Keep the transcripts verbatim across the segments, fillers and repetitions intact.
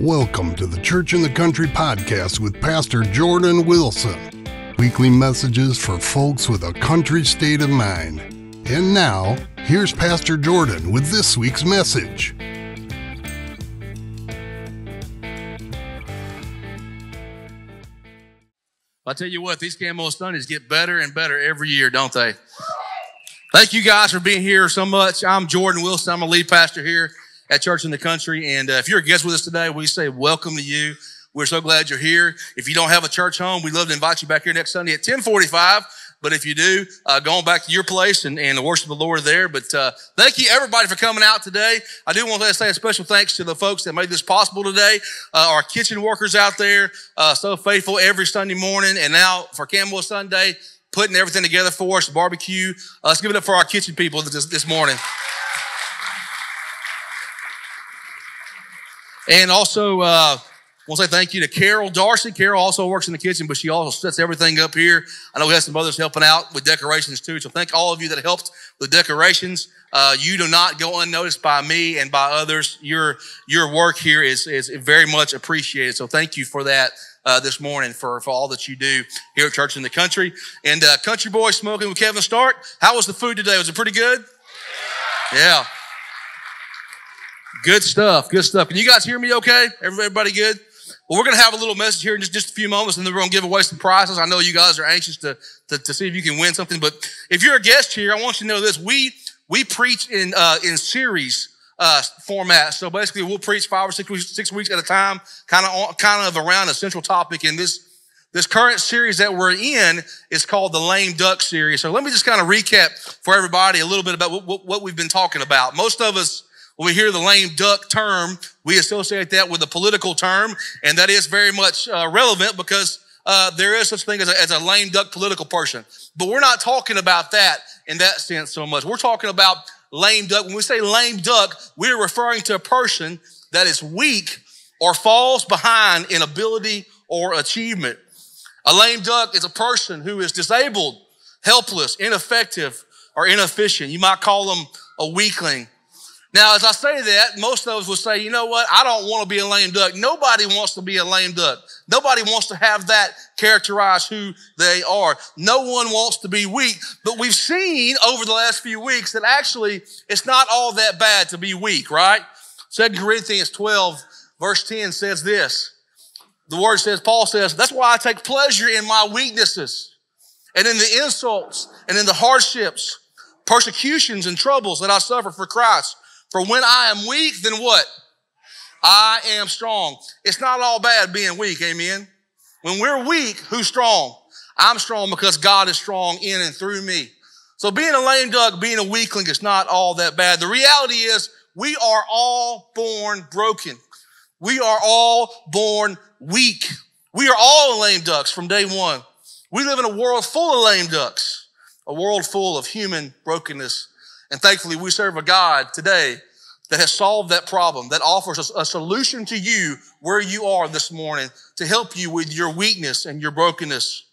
Welcome to the Church in the Country podcast with Pastor Jordan Wilson. Weekly messages for folks with a country state of mind. And now, here's Pastor Jordan with this week's message. I'll tell you what, these Campbell Sundays get better and better every year, don't they? Thank you guys for being here so much. I'm Jordan Wilson. I'm a lead pastor here at Church in the Country. And uh, if you're a guest with us today, we say welcome to you. We're so glad you're here. If you don't have a church home, we'd love to invite you back here next Sunday at ten forty-five. But if you do, uh, go on back to your place and, and worship the Lord there. But uh, thank you, everybody, for coming out today. I do want to say a special thanks to the folks that made this possible today, uh, our kitchen workers out there, uh, so faithful every Sunday morning. And now for Campbell Sunday, putting everything together for us, barbecue. Uh, let's give it up for our kitchen people this, this morning. And also, uh, I want to say thank you to Carol Darcy. Carol also works in the kitchen, but she also sets everything up here. I know we have some others helping out with decorations too, so thank all of you that helped with decorations. Uh, you do not go unnoticed by me and by others. Your your work here is, is very much appreciated, so thank you for that uh, this morning, for, for all that you do here at Church in the Country. And uh, Country Boys Smoking with Kevin Stark, how was the food today? Was it pretty good? Yeah. Good stuff, good stuff. Can you guys hear me okay? Everybody good? Well, we're going to have a little message here in just, just a few moments, and then we're going to give away some prizes. I know you guys are anxious to, to, to see if you can win something, but if you're a guest here, I want you to know this. We we preach in uh, in series uh, format. So basically, we'll preach five or six weeks, six weeks at a time, kind of kind of around a central topic. And this this current series that we're in is called the Lame Duck Series. So let me just kind of recap for everybody a little bit about what, what we've been talking about. Most of us, when we hear the lame duck term, we associate that with a political term, and that is very much uh, relevant because uh, there is such thing as a, as a lame duck political person. But we're not talking about that in that sense so much. We're talking about lame duck. When we say lame duck, we're referring to a person that is weak or falls behind in ability or achievement. A lame duck is a person who is disabled, helpless, ineffective, or inefficient. You might call them a weakling. Now, as I say that, most of us will say, you know what? I don't want to be a lame duck. Nobody wants to be a lame duck. Nobody wants to have that characterize who they are. No one wants to be weak. But we've seen over the last few weeks that actually it's not all that bad to be weak, right? Second Corinthians twelve, verse ten says this. The word says, Paul says, that's why I take pleasure in my weaknesses and in the insults and in the hardships, persecutions and troubles that I suffer for Christ. For when I am weak, then what? I am strong. It's not all bad being weak, amen? When we're weak, who's strong? I'm strong because God is strong in and through me. So being a lame duck, being a weakling is not all that bad. The reality is we are all born broken. We are all born weak. We are all lame ducks from day one. We live in a world full of lame ducks, a world full of human brokenness. And thankfully, we serve a God today that has solved that problem, that offers us a solution to you where you are this morning to help you with your weakness and your brokenness.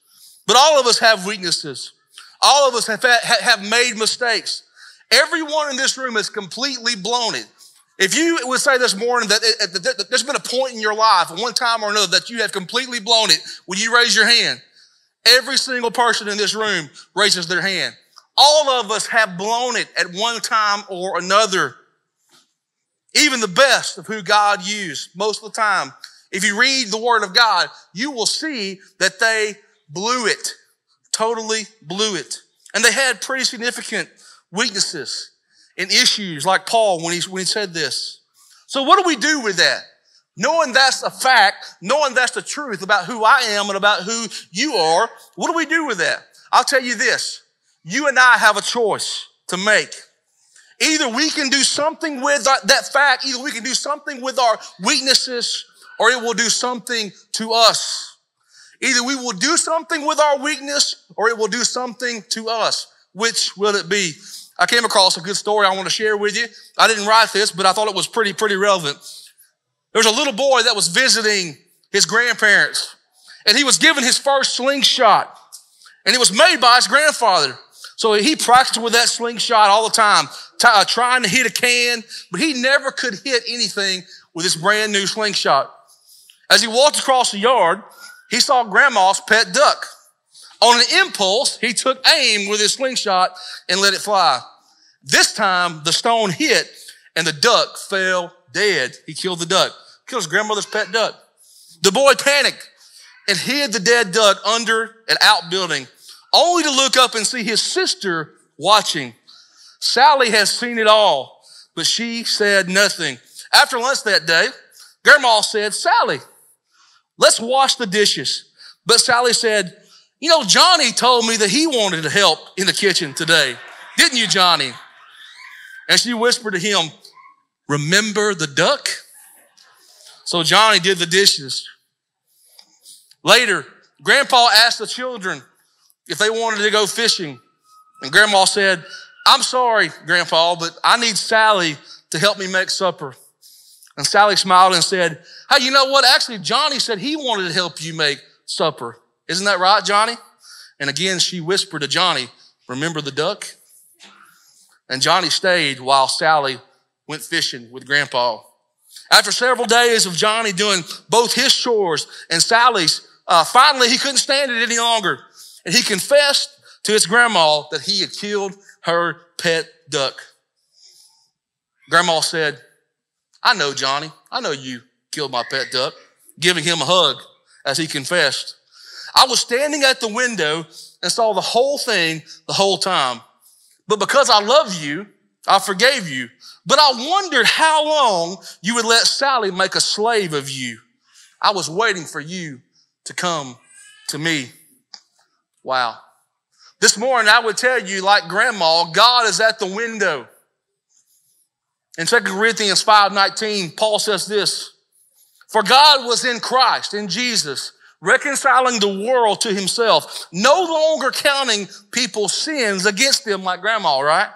But all of us have weaknesses. All of us have, have made mistakes. Everyone in this room has completely blown it. If you would say this morning that, it, that, that there's been a point in your life, one time or another, that you have completely blown it, would you raise your hand? Every single person in this room raises their hand. All of us have blown it at one time or another. Even the best of who God used most of the time. If you read the Word of God, you will see that they blew it, totally blew it. And they had pretty significant weaknesses and issues, like Paul when he, when he said this. So what do we do with that? Knowing that's a fact, knowing that's the truth about who I am and about who you are, what do we do with that? I'll tell you this. You and I have a choice to make. Either we can do something with that fact, either we can do something with our weaknesses, or it will do something to us. Either we will do something with our weakness, or it will do something to us. Which will it be? I came across a good story I want to share with you. I didn't write this, but I thought it was pretty, pretty relevant. There was a little boy that was visiting his grandparents, and he was given his first slingshot, and it was made by his grandfather. So he practiced with that slingshot all the time, t- uh, trying to hit a can, but he never could hit anything with this brand new slingshot. As he walked across the yard, he saw Grandma's pet duck. On an impulse, he took aim with his slingshot and let it fly. This time, the stone hit and the duck fell dead. He killed the duck. Killed his grandmother's pet duck. The boy panicked and hid the dead duck under an outbuilding, only to look up and see his sister watching. Sally has seen it all, but she said nothing. After lunch that day, Grandma said, "Sally, let's wash the dishes." But Sally said, "You know, Johnny told me that he wanted to help in the kitchen today. Didn't you, Johnny?" And she whispered to him, "Remember the duck?" So Johnny did the dishes. Later, Grandpa asked the children if they wanted to go fishing. And Grandma said, "I'm sorry, Grandpa, but I need Sally to help me make supper." And Sally smiled and said, "Hey, you know what? Actually, Johnny said he wanted to help you make supper. Isn't that right, Johnny?" And again, she whispered to Johnny, "Remember the duck?" And Johnny stayed while Sally went fishing with Grandpa. After several days of Johnny doing both his chores and Sally's, uh, finally he couldn't stand it any longer. And he confessed to his grandma that he had killed her pet duck. Grandma said, "I know, Johnny. I know you killed my pet duck," giving him a hug as he confessed. "I was standing at the window and saw the whole thing the whole time. But because I love you, I forgave you. But I wondered how long you would let Sally make a slave of you. I was waiting for you to come to me." Wow. This morning, I would tell you, like Grandma, God is at the window. In Second Corinthians five nineteen, Paul says this, "For God was in Christ, in Jesus, reconciling the world to himself, no longer counting people's sins against them," like Grandma, right?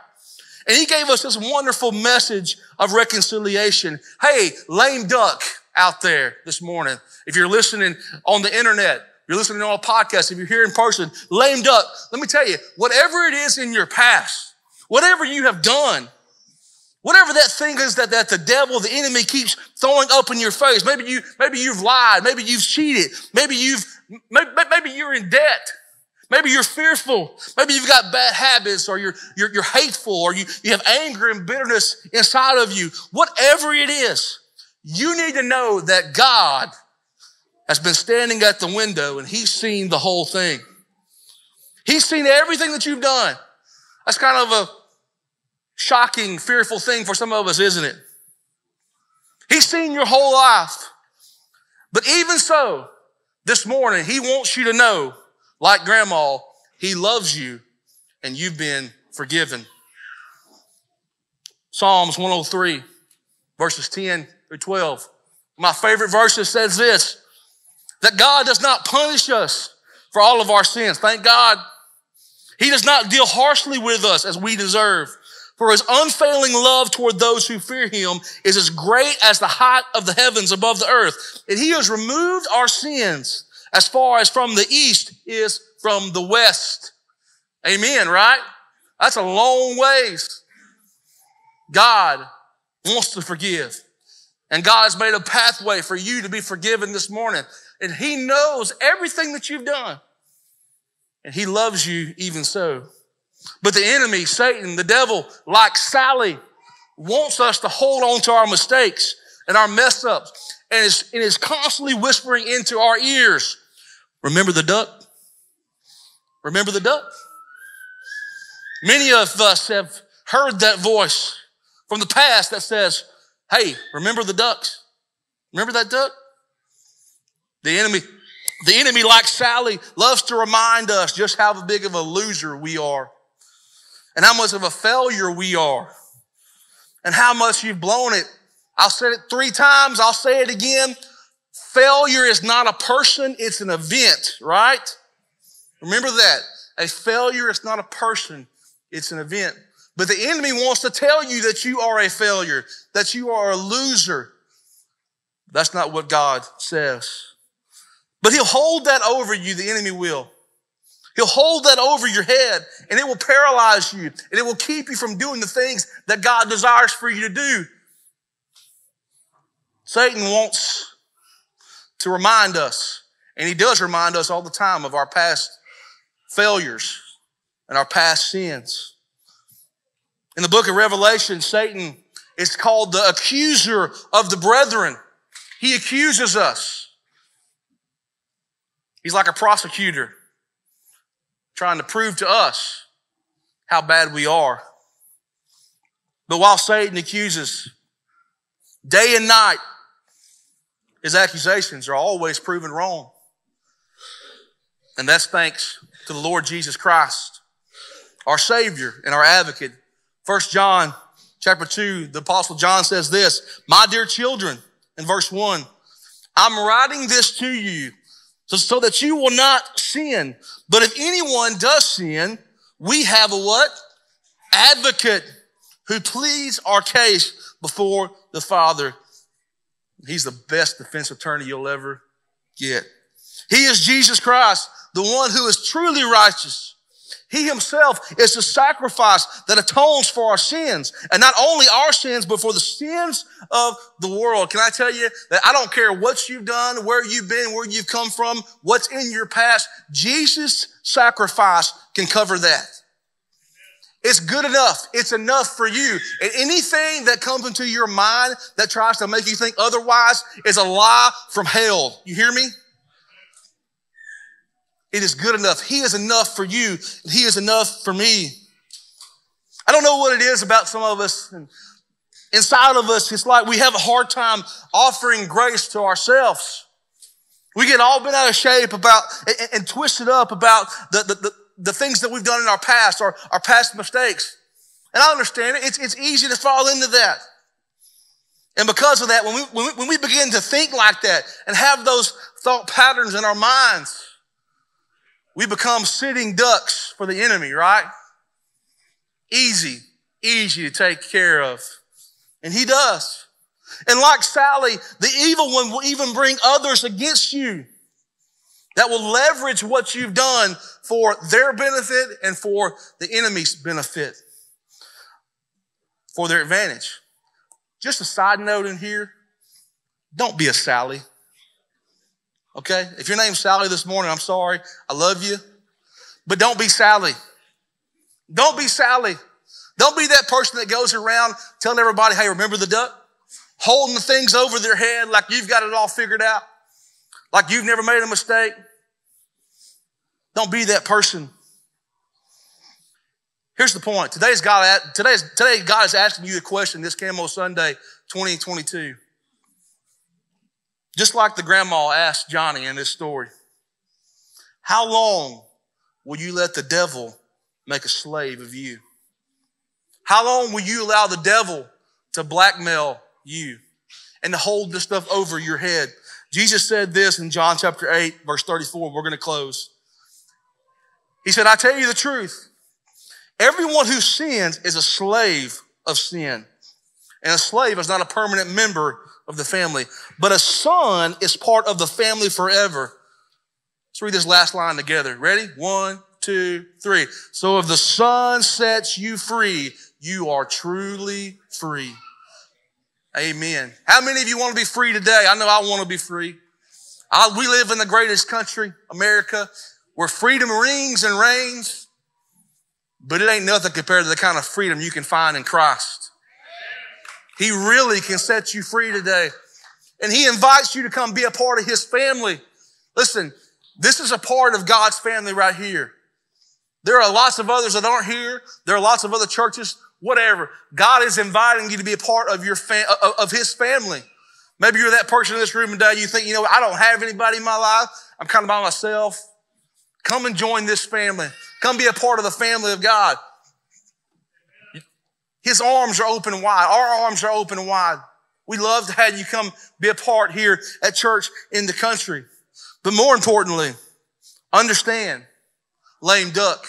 And he gave us this wonderful message of reconciliation. Hey, lame duck out there this morning, if you're listening on the internet, you're listening on a podcast, if you're here in person, lame duck, let me tell you, whatever it is in your past, whatever you have done, whatever that thing is that, that the devil, the enemy keeps throwing up in your face. Maybe you, maybe you've lied. Maybe you've cheated. Maybe you've, maybe, maybe you're in debt. Maybe you're fearful. Maybe you've got bad habits, or you're, you're, you're hateful, or you, you have anger and bitterness inside of you. Whatever it is, you need to know that God has been standing at the window and he's seen the whole thing. He's seen everything that you've done. That's kind of a shocking, fearful thing for some of us, isn't it? He's seen your whole life. But even so, this morning, he wants you to know, like Grandma, he loves you and you've been forgiven. Psalms one oh three, verses ten through twelve. My favorite verse says this, that God does not punish us for all of our sins. Thank God. He does not deal harshly with us as we deserve. For his unfailing love toward those who fear him is as great as the height of the heavens above the earth. And he has removed our sins as far as from the east is from the west. Amen, right? That's a long ways. God wants to forgive. And God has made a pathway for you to be forgiven this morning. And he knows everything that you've done. And he loves you even so. But the enemy, Satan, the devil, like Sally, wants us to hold on to our mistakes and our mess ups, and is, and is constantly whispering into our ears, "Remember the duck? Remember the duck?" Many of us have heard that voice from the past that says, "Hey, remember the ducks? Remember that duck?" The enemy, the enemy, like Sally, loves to remind us just how big of a loser we are. And how much of a failure we are. And how much you've blown it. I've said it three times. I'll say it again. Failure is not a person. It's an event, right? Remember that. A failure is not a person. It's an event. But the enemy wants to tell you that you are a failure. That you are a loser. That's not what God says. But he'll hold that over you. The enemy will. He'll hold that over your head, and it will paralyze you, and it will keep you from doing the things that God desires for you to do. Satan wants to remind us. And he does remind us all the time of our past failures and our past sins. In the book of Revelation, Satan is called the accuser of the brethren. He accuses us. He's like a prosecutor trying to prove to us how bad we are. But while Satan accuses, day and night, his accusations are always proven wrong. And that's thanks to the Lord Jesus Christ, our Savior and our advocate. First John chapter two, the Apostle John says this, "My dear children," in verse one, "I'm writing this to you so, so that you will not sin. But if anyone does sin, we have a what? Advocate who pleads our case before the Father." He's the best defense attorney you'll ever get. He is Jesus Christ, the one who is truly righteous. He himself is the sacrifice that atones for our sins, and not only our sins, but for the sins of the world. Can I tell you that I don't care what you've done, where you've been, where you've come from, what's in your past, Jesus' sacrifice can cover that. It's good enough. It's enough for you. And anything that comes into your mind that tries to make you think otherwise is a lie from hell. You hear me? It is good enough. He is enough for you. And he is enough for me. I don't know what it is about some of us. And inside of us, it's like we have a hard time offering grace to ourselves. We get all bent out of shape about and, and twisted up about the, the, the the things that we've done in our past, or our past mistakes. And I understand it. It's, it's easy to fall into that. And because of that, when we, when we, when we begin to think like that and have those thought patterns in our minds, we become sitting ducks for the enemy, right? Easy, easy to take care of. And he does. And like Sally, the evil one will even bring others against you that will leverage what you've done for their benefit and for the enemy's benefit, for their advantage. Just a side note in here, don't be a Sally, okay? If your name's Sally this morning, I'm sorry, I love you, but don't be Sally. Don't be Sally. Don't be that person that goes around telling everybody, hey, remember the duck? Holding the things over their head like you've got it all figured out, like you've never made a mistake. Don't be that person. Here's the point. Today's God, today's, today God is asking you a question this Campbell Sunday twenty twenty-two. Just like the grandma asked Johnny in this story, how long will you let the devil make a slave of you? How long will you allow the devil to blackmail you and to hold this stuff over your head? Jesus said this in John chapter eight, verse thirty-four. We're going to close. He said, I tell you the truth. Everyone who sins is a slave of sin. And a slave is not a permanent member of the family, but a son is part of the family forever. Let's read this last line together. Ready? One, two, three. So if the son sets you free, you are truly free. Amen. How many of you want to be free today? I know I want to be free. I, we live in the greatest country, America, where freedom rings and reigns, but it ain't nothing compared to the kind of freedom you can find in Christ. He really can set you free today, and he invites you to come be a part of his family. Listen, this is a part of God's family right here. There are lots of others that aren't here. There are lots of other churches. Whatever. God is inviting you to be a part of your fam- of his family. Maybe you're that person in this room today. You think, you know, I don't have anybody in my life. I'm kind of by myself. Come and join this family. Come be a part of the family of God. His arms are open wide. Our arms are open wide. We love to have you come be a part here at Church in the Country. But more importantly, understand, lame duck,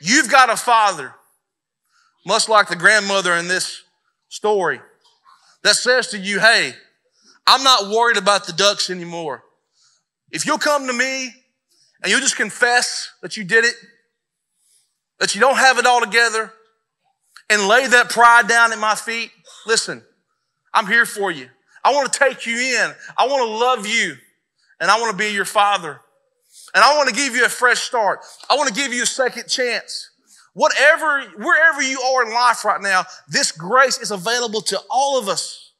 you've got a father, much like the grandmother in this story, that says to you, hey, I'm not worried about the ducks anymore. If you'll come to me and you'll just confess that you did it, that you don't have it all together, and lay that pride down at my feet, listen, I'm here for you. I want to take you in. I want to love you, and I want to be your father. And I want to give you a fresh start. I want to give you a second chance. Whatever, wherever you are in life right now, this grace is available to all of us.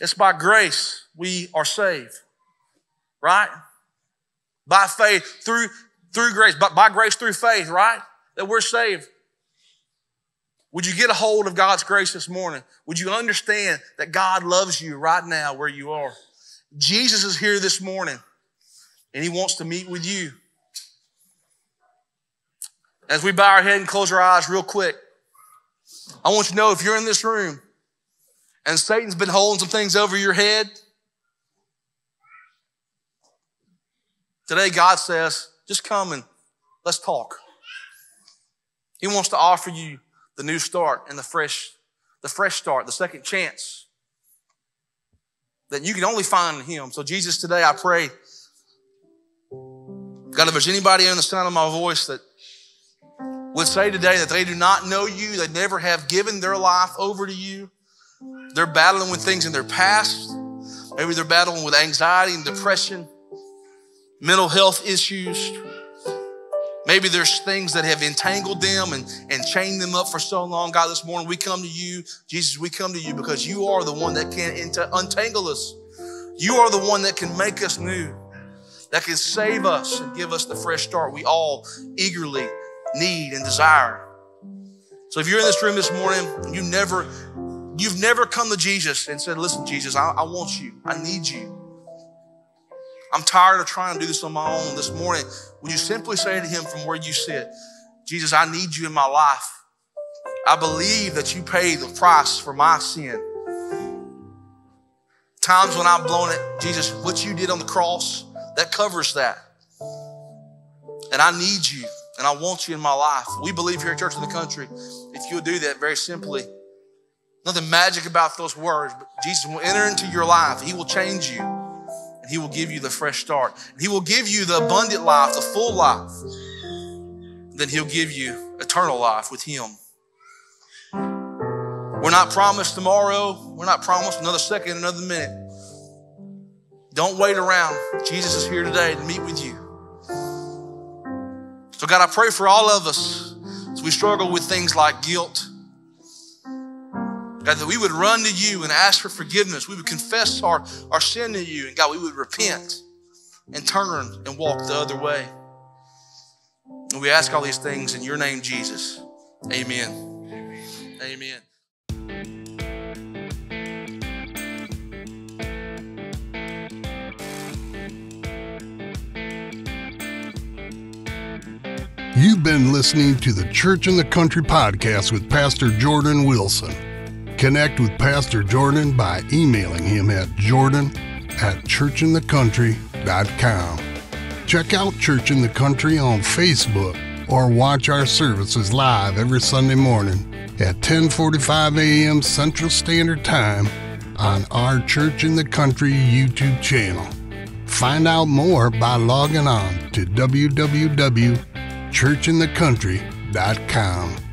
It's by grace we are saved, right? By faith, through, through grace, by, by grace through faith, right? That we're saved. Would you get a hold of God's grace this morning? Would you understand that God loves you right now where you are? Jesus is here this morning, and he wants to meet with you. As we bow our head and close our eyes real quick, I want you to know if you're in this room and Satan's been holding some things over your head, today God says, just come and let's talk. He wants to offer you the new start and the fresh, the fresh start, the second chance that you can only find in him. So Jesus, today I pray, God, if there's anybody in the sound of my voice that would say today that they do not know you, they never have given their life over to you, they're battling with things in their past, maybe they're battling with anxiety and depression, mental health issues, maybe there's things that have entangled them and, and chained them up for so long. God, this morning we come to you. Jesus, we come to you because you are the one that can untangle us. You are the one that can make us new, that can save us and give us the fresh start we all eagerly need and desire. So if you're in this room this morning and you never, you've never come to Jesus and said, listen, Jesus, I, I want you. I need you. I'm tired of trying to do this on my own. This morning, would you simply say to him from where you sit, Jesus, I need you in my life. I believe that you paid the price for my sin. Times when I've blown it, Jesus, what you did on the cross, that covers that. And I need you, and I want you in my life. We believe here at Church in the Country, if you'll do that very simply, nothing magic about those words, but Jesus will enter into your life. He will change you. He will give you the fresh start. He will give you the abundant life, the full life. Then he'll give you eternal life with him. We're not promised tomorrow. We're not promised another second, another minute. Don't wait around. Jesus is here today to meet with you. So God, I pray for all of us as we struggle with things like guilt. God, that we would run to you and ask for forgiveness. We would confess our, our sin to you. And God, we would repent and turn and walk the other way. And we ask all these things in your name, Jesus. Amen. Amen. Amen. You've been listening to the Church in the Country podcast with Pastor Jordan Wilson. Connect with Pastor Jordan by emailing him at jordan at church in the country dot com. Check out Church in the Country on Facebook or watch our services live every Sunday morning at ten forty-five a m Central Standard Time on our Church in the Country YouTube channel. Find out more by logging on to w w w dot church in the country dot com.